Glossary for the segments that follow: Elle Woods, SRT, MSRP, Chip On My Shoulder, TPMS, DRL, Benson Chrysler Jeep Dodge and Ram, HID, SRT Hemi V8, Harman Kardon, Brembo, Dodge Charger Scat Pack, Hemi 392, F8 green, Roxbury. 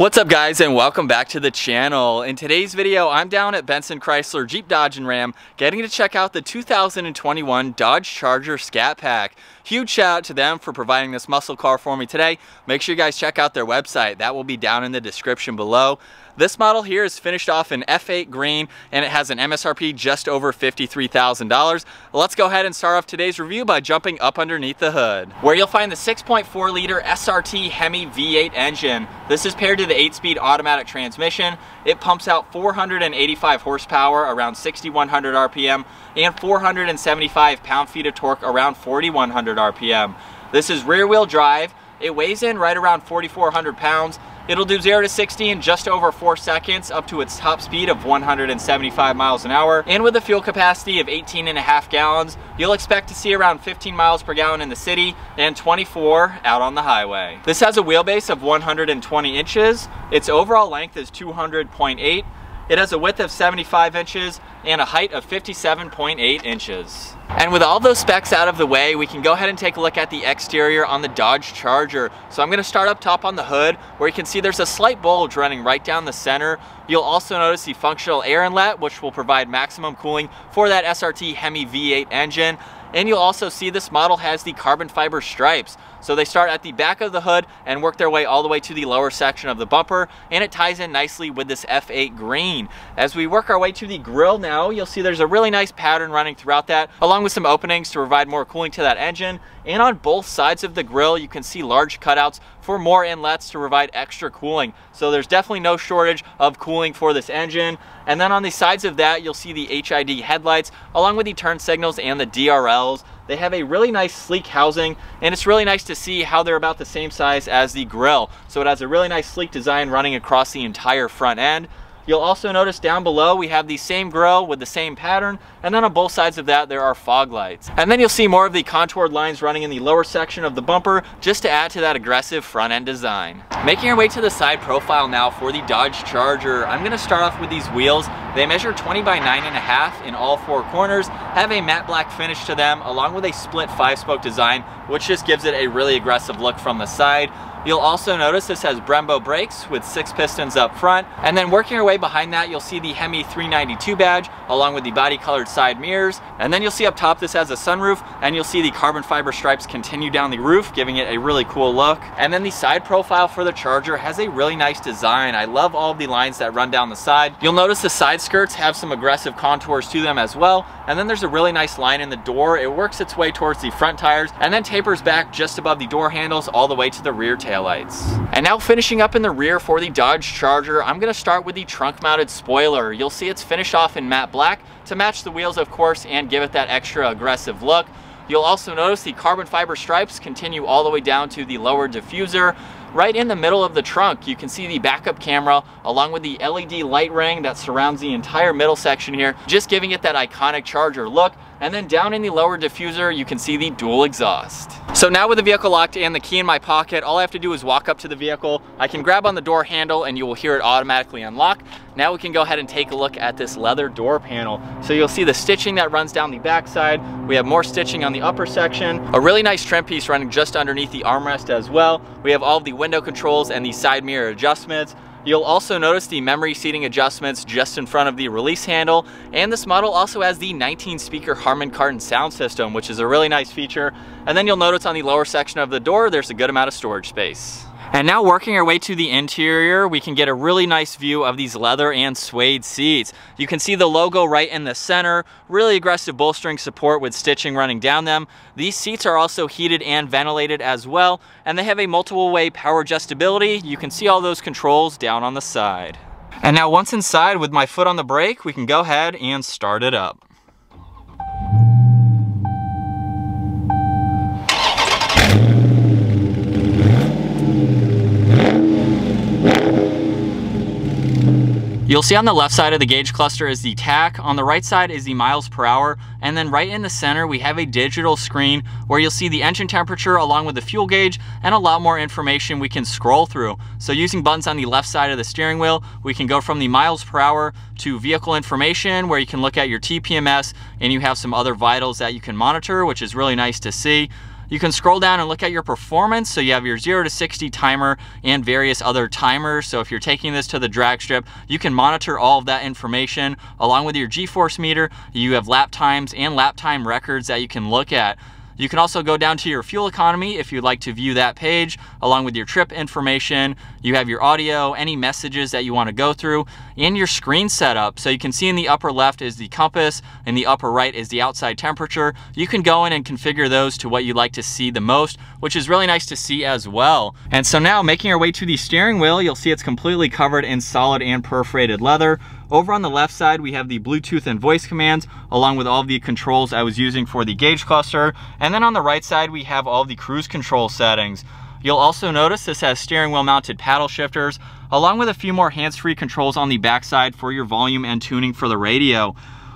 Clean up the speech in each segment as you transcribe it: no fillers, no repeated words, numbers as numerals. What's up guys, and welcome back to the channel. In today's video, I'm down at Benson Chrysler Jeep Dodge and Ram getting to check out the 2021 Dodge Charger Scat Pack. Huge shout out to them for providing this muscle car for me today. Make sure you guys check out their website. That will be down in the description below. This model here is finished off in F8 green and it has an MSRP just over $53,000. Let's go ahead and start off today's review by jumping up underneath the hood, where you'll find the 6.4 liter SRT Hemi V8 engine. This is paired to the 8-speed automatic transmission. It pumps out 485 horsepower around 6,100 RPM and 475 pound-feet of torque around 4,100 RPM. This is rear-wheel drive. It weighs in right around 4,400 pounds. It'll do 0 to 60 in just over 4 seconds up to its top speed of 175 miles an hour. And with a fuel capacity of 18.5 gallons, you'll expect to see around 15 miles per gallon in the city and 24 out on the highway. This has a wheelbase of 120 inches. Its overall length is 200.8. It has a width of 75 inches and a height of 57.8 inches. And with all those specs out of the way, we can go ahead and take a look at the exterior on the Dodge Charger. So I'm gonna start up top on the hood, where you can see there's a slight bulge running right down the center. You'll also notice the functional air inlet, which will provide maximum cooling for that SRT Hemi V8 engine. And you'll also see this model has the carbon fiber stripes. So they start at the back of the hood and work their way all the way to the lower section of the bumper, and it ties in nicely with this F8 green. As we work our way to the grille now, you'll see there's a really nice pattern running throughout that, along with some openings to provide more cooling to that engine. And on both sides of the grille, you can see large cutouts for more inlets to provide extra cooling. So there's definitely no shortage of cooling for this engine. And then on the sides of that, you'll see the HID headlights, along with the turn signals and the DRLs. They have a really nice sleek housing, and it's really nice to see how they're about the same size as the grille. So it has a really nice sleek design running across the entire front end. You'll also notice down below we have the same grille with the same pattern, and then on both sides of that there are fog lights. And then you'll see more of the contoured lines running in the lower section of the bumper, just to add to that aggressive front end design. Making our way to the side profile now for the Dodge Charger, I'm going to start off with these wheels. They measure 20 by 9.5 in all 4 corners, have a matte black finish to them, along with a split 5-spoke design, which just gives it a really aggressive look from the side. You'll also notice this has Brembo brakes with 6 pistons up front. And then working your way behind that, you'll see the Hemi 392 badge along with the body colored side mirrors. And then you'll see up top this has a sunroof, and you'll see the carbon fiber stripes continue down the roof, giving it a really cool look. And then the side profile for the Charger has a really nice design. I love all the lines that run down the side. You'll notice the side skirts have some aggressive contours to them as well. And then there's a really nice line in the door. It works its way towards the front tires and then tapers back just above the door handles all the way to the rear tires. And now finishing up in the rear for the Dodge Charger, I'm going to start with the trunk mounted spoiler. You'll see it's finished off in matte black to match the wheels, of course, and give it that extra aggressive look. You'll also notice the carbon fiber stripes continue all the way down to the lower diffuser. Right in the middle of the trunk, you can see the backup camera along with the LED light ring that surrounds the entire middle section here, just giving it that iconic Charger look. And then down in the lower diffuser, you can see the dual exhaust. So now with the vehicle locked and the key in my pocket, all I have to do is walk up to the vehicle. I can grab on the door handle and you will hear it automatically unlock. Now we can go ahead and take a look at this leather door panel. So you'll see the stitching that runs down the backside. We have more stitching on the upper section, a really nice trim piece running just underneath the armrest as well. We have all of the window controls and the side mirror adjustments. You'll also notice the memory seating adjustments just in front of the release handle. And this model also has the 19-speaker Harman Kardon sound system, which is a really nice feature. And then you'll notice on the lower section of the door, there's a good amount of storage space. And now working our way to the interior, we can get a really nice view of these leather and suede seats. You can see the logo right in the center, really aggressive bolstering support with stitching running down them. These seats are also heated and ventilated as well, and they have a multiple-way power adjustability. You can see all those controls down on the side. And now once inside, with my foot on the brake, we can go ahead and start it up. You'll see on the left side of the gauge cluster is the tach, on the right side is the miles per hour, and then right in the center we have a digital screen where you'll see the engine temperature along with the fuel gauge and a lot more information we can scroll through. So using buttons on the left side of the steering wheel, we can go from the miles per hour to vehicle information, where you can look at your TPMS, and you have some other vitals that you can monitor, which is really nice to see. You can scroll down and look at your performance. So you have your 0 to 60 timer and various other timers. So if you're taking this to the drag strip, you can monitor all of that information. Along with your G-force meter, you have lap times and lap time records that you can look at. You can also go down to your fuel economy if you'd like to view that page, along with your trip information. You have your audio, any messages that you want to go through, and your screen setup. So you can see in the upper left is the compass, in the upper right is the outside temperature. You can go in and configure those to what you like to see the most, which is really nice to see as well. And so now, making our way to the steering wheel, you'll see it's completely covered in solid and perforated leather. Over on the left side, we have the Bluetooth and voice commands, along with all the controls I was using for the gauge cluster. And then on the right side, we have all the cruise control settings. You'll also notice this has steering wheel mounted paddle shifters, along with a few more hands-free controls on the back side for your volume and tuning for the radio.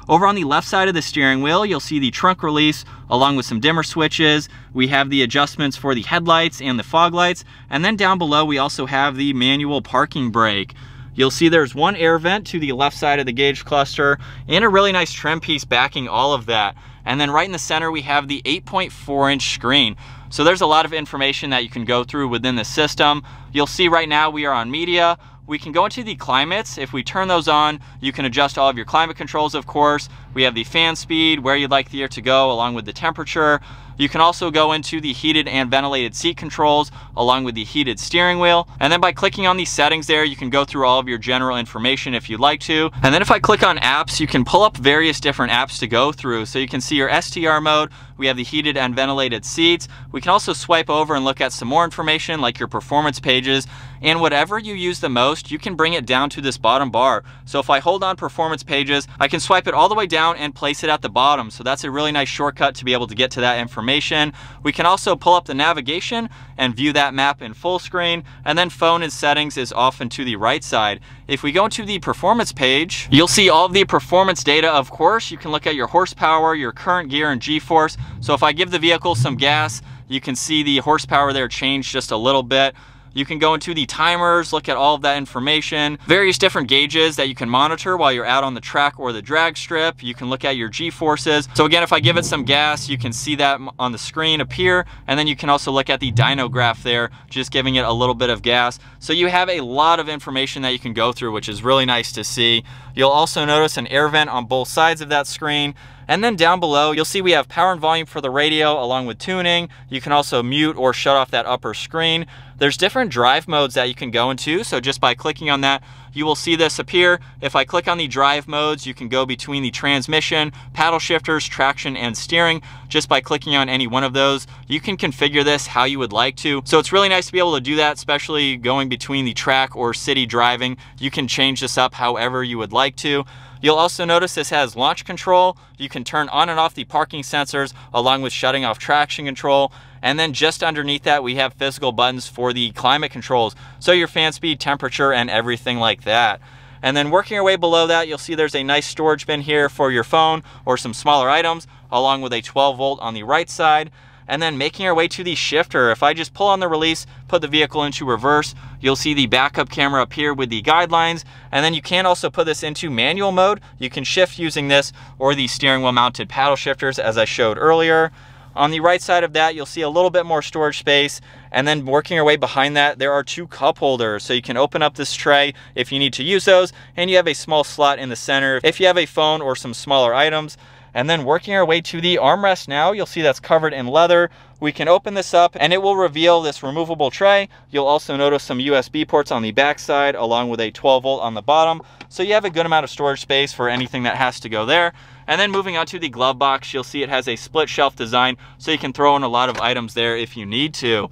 Over on the left side of the steering wheel, you'll see the trunk release, along with some dimmer switches. We have the adjustments for the headlights and the fog lights. And then down below, we also have the manual parking brake. You'll see there's one air vent to the left side of the gauge cluster and a really nice trim piece backing all of that. And then right in the center, we have the 8.4-inch screen. So there's a lot of information that you can go through within the system. You'll see right now we are on media. We can go into the climates. If we turn those on, you can adjust all of your climate controls, of course. We have the fan speed, where you'd like the air to go, along with the temperature. You can also go into the heated and ventilated seat controls, along with the heated steering wheel. And then by clicking on the settings there, you can go through all of your general information if you'd like to. And then if I click on apps, you can pull up various different apps to go through. So you can see your STR mode, we have the heated and ventilated seats. We can also swipe over and look at some more information like your performance pages. And whatever you use the most, you can bring it down to this bottom bar. So if I hold on performance pages, I can swipe it all the way down and place it at the bottom. So that's a really nice shortcut to be able to get to that information. We can also pull up the navigation and view that map in full screen, and then phone and settings is often to the right side. If we go into the performance page, you'll see all of the performance data, of course. You can look at your horsepower, your current gear, and G-force. So if I give the vehicle some gas, you can see the horsepower there change just a little bit. You can go into the timers, look at all of that information, various different gauges that you can monitor while you're out on the track or the drag strip. You can look at your G-forces. So again, if I give it some gas, you can see that on the screen appear. And then you can also look at the dyno graph there, just giving it a little bit of gas. So you have a lot of information that you can go through, which is really nice to see. You'll also notice an air vent on both sides of that screen. And then down below, you'll see we have power and volume for the radio, along with tuning. You can also mute or shut off that upper screen. There's different drive modes that you can go into. So just by clicking on that, you will see this appear. If I click on the drive modes, you can go between the transmission, paddle shifters, traction, and steering. Just by clicking on any one of those, you can configure this how you would like to. So it's really nice to be able to do that, especially going between the track or city driving. You can change this up however you would like to. You'll also notice this has launch control. You can turn on and off the parking sensors, along with shutting off traction control. And then just underneath that, we have physical buttons for the climate controls. So your fan speed, temperature, and everything like that. And then working our way below that, you'll see there's a nice storage bin here for your phone or some smaller items, along with a 12-volt on the right side. And then making our way to the shifter, if I just pull on the release, put the vehicle into reverse, you'll see the backup camera up here with the guidelines. And then you can also put this into manual mode. You can shift using this or the steering wheel mounted paddle shifters, as I showed earlier. On the right side of that, you'll see a little bit more storage space. And then working your way behind that, there are two cup holders. So you can open up this tray if you need to use those. And you have a small slot in the center if you have a phone or some smaller items. And then working our way to the armrest now, you'll see that's covered in leather. We can open this up and it will reveal this removable tray. You'll also notice some USB ports on the back side, along with a 12-volt on the bottom. So you have a good amount of storage space for anything that has to go there. And then moving on to the glove box, you'll see it has a split shelf design, so you can throw in a lot of items there if you need to.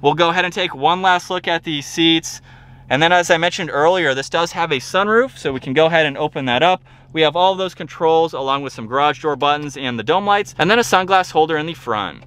We'll go ahead and take one last look at the seats. And then, as I mentioned earlier, this does have a sunroof, so we can go ahead and open that up. We have all of those controls, along with some garage door buttons and the dome lights, and then a sunglass holder in the front.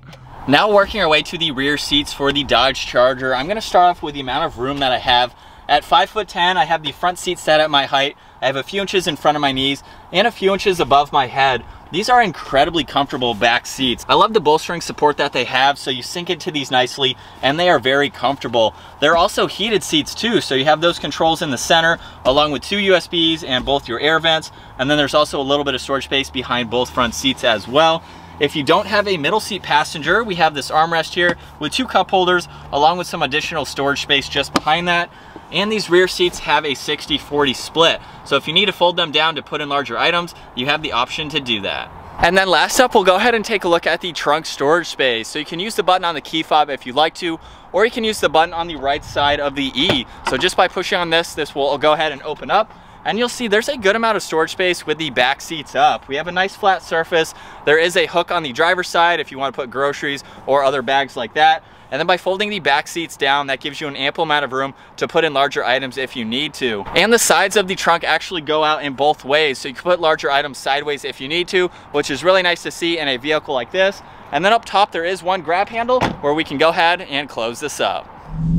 Now working our way to the rear seats for the Dodge Charger, I'm gonna start off with the amount of room that I have. At 5'10", I have the front seat set at my height. I have a few inches in front of my knees and a few inches above my head. These are incredibly comfortable back seats. I love the bolstering support that they have, so you sink into these nicely, and they are very comfortable. They're also heated seats too, so you have those controls in the center, along with two USBs and both your air vents, and then there's also a little bit of storage space behind both front seats as well. If you don't have a middle seat passenger, we have this armrest here with two cup holders along with some additional storage space just behind that. And these rear seats have a 60-40 split. So if you need to fold them down to put in larger items, you have the option to do that. And then last up, we'll go ahead and take a look at the trunk storage space. So you can use the button on the key fob if you'd like to, or you can use the button on the right side of the E. So just by pushing on this, this will go ahead and open up. And you'll see there's a good amount of storage space with the back seats up. We have a nice flat surface. There is a hook on the driver's side if you want to put groceries or other bags like that. And then by folding the back seats down, that gives you an ample amount of room to put in larger items if you need to. And the sides of the trunk actually go out in both ways, so you can put larger items sideways if you need to, which is really nice to see in a vehicle like this. And then up top, there is one grab handle where we can go ahead and close this up.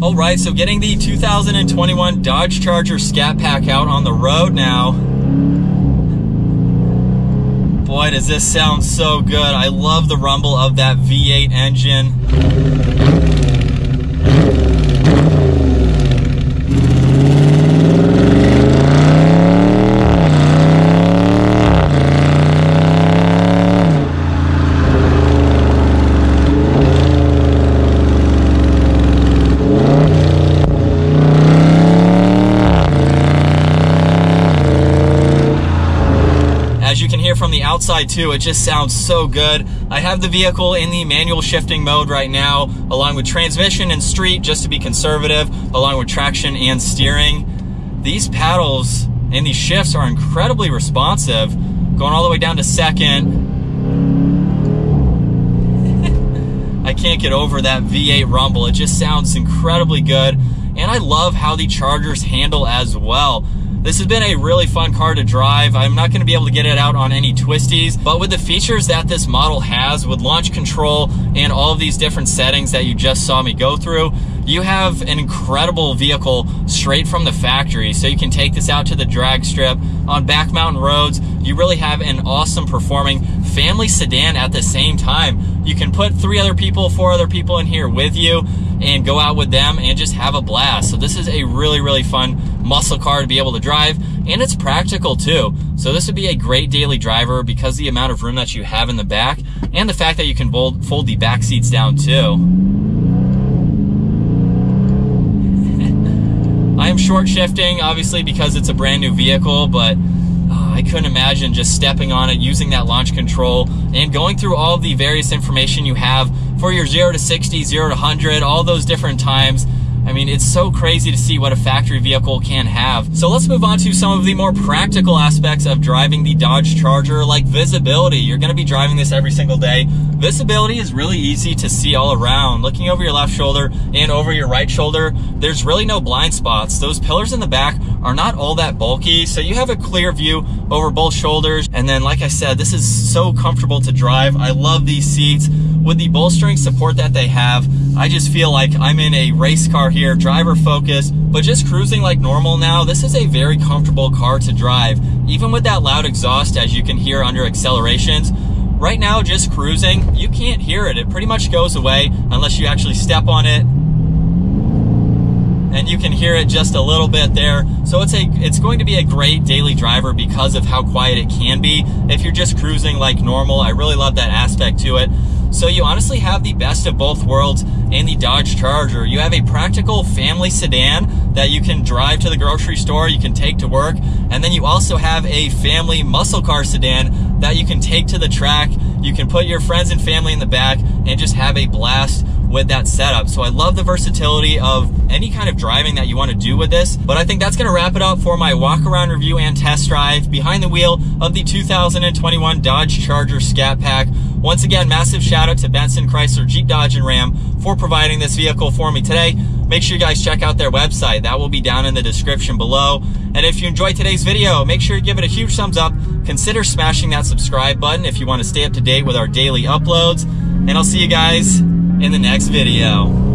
All right, so getting the 2021 Dodge Charger Scat Pack out on the road now. Boy, does this sound so good. I love the rumble of that V8 engine. From the outside too, it just sounds so good. I have the vehicle in the manual shifting mode right now, along with transmission and street just to be conservative, along with traction and steering. These paddles and these shifts are incredibly responsive, going all the way down to second. I can't get over that V8 rumble. It just sounds incredibly good, and I love how the Chargers handle as well. This has been a really fun car to drive. I'm not going to be able to get it out on any twisties, but with the features that this model has with launch control and all of these different settings that you just saw me go through, you have an incredible vehicle straight from the factory. So you can take this out to the drag strip on back mountain roads. You really have an awesome performing family sedan at the same time. You can put four other people in here with you and go out with them and just have a blast. So this is a really, really fun muscle car to be able to drive, and it's practical too. So this would be a great daily driver because the amount of room that you have in the back and the fact that you can fold the back seats down too. I'm short shifting, obviously, because it's a brand new vehicle, but I couldn't imagine just stepping on it, using that launch control, and going through all the various information you have for your 0 to 60, 0 to 100, all those different times. I mean, it's so crazy to see what a factory vehicle can have. So let's move on to some of the more practical aspects of driving the Dodge Charger, like visibility. You're gonna be driving this every single day. Visibility is really easy to see all around. Looking over your left shoulder and over your right shoulder, there's really no blind spots. Those pillars in the back are not all that bulky, so you have a clear view over both shoulders. And then, like I said, this is so comfortable to drive. I love these seats. With the bolstering support that they have, I just feel like I'm in a race car here, driver focused, but just cruising like normal now. This is a very comfortable car to drive, even with that loud exhaust as you can hear under accelerations. Right now, just cruising, you can't hear it. It pretty much goes away unless you actually step on it. And you can hear it just a little bit there. So it's going to be a great daily driver because of how quiet it can be if you're just cruising like normal. I really love that aspect to it. So you honestly have the best of both worlds in the Dodge Charger. You have a practical family sedan that you can drive to the grocery store, you can take to work, and then you also have a family muscle car sedan that you can take to the track. You can put your friends and family in the back and just have a blast with that setup. So I love the versatility of any kind of driving that you want to do with this. But I think that's going to wrap it up for my walk around review and test drive behind the wheel of the 2021 Dodge Charger Scat Pack. Once again, massive shout out to Benson Chrysler Jeep Dodge and Ram for providing this vehicle for me today. Make sure you guys check out their website. That will be down in the description below. And if you enjoyed today's video, make sure you give it a huge thumbs up. Consider smashing that subscribe button if you want to stay up to date with our daily uploads. And I'll see you guys in the next video.